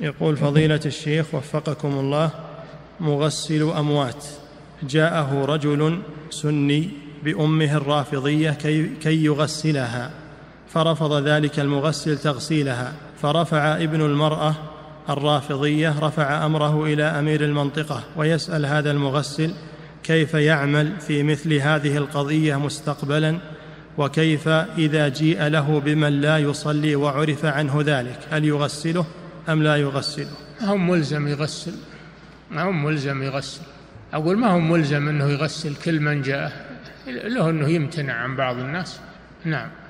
يقول فضيلة الشيخ وفقكم الله، مغسل أموات جاءه رجل سني بأمه الرافضية كي يغسلها، فرفض ذلك المغسل تغسيلها، فرفع ابن المرأة الرافضية رفع أمره إلى أمير المنطقة ويسأل هذا المغسل كيف يعمل في مثل هذه القضية مستقبلا، وكيف إذا جيء له بمن لا يصلي وعرف عنه ذلك، هل يغسله أم لا يغسله؟ ما هم ملزم يغسل. أقول ما هم ملزم أنه يغسل كل من جاءه، له أنه يمتنع عن بعض الناس. نعم.